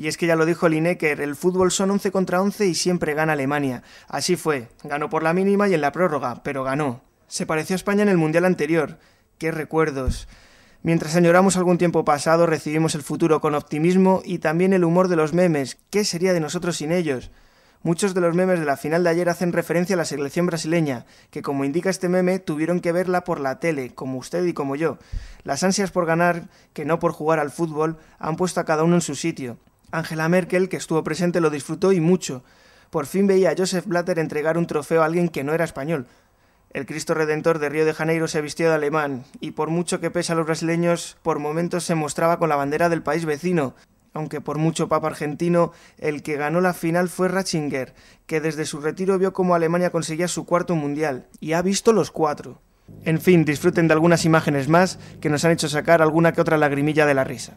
Y es que ya lo dijo Lineker, el fútbol son 11 contra 11 y siempre gana Alemania. Así fue, ganó por la mínima y en la prórroga, pero ganó. Se pareció a España en el Mundial anterior. ¡Qué recuerdos! Mientras añoramos algún tiempo pasado, recibimos el futuro con optimismo y también el humor de los memes. ¿Qué sería de nosotros sin ellos? Muchos de los memes de la final de ayer hacen referencia a la selección brasileña, que como indica este meme, tuvieron que verla por la tele, como usted y como yo. Las ansias por ganar, que no por jugar al fútbol, han puesto a cada uno en su sitio. Angela Merkel, que estuvo presente, lo disfrutó y mucho. Por fin veía a Josef Blatter entregar un trofeo a alguien que no era español. El Cristo Redentor de Río de Janeiro se vistió de alemán, y por mucho que pese a los brasileños, por momentos se mostraba con la bandera del país vecino. Aunque por mucho papa argentino, el que ganó la final fue Ratzinger, que desde su retiro vio cómo Alemania conseguía su cuarto mundial, y ha visto los cuatro. En fin, disfruten de algunas imágenes más que nos han hecho sacar alguna que otra lagrimilla de la risa.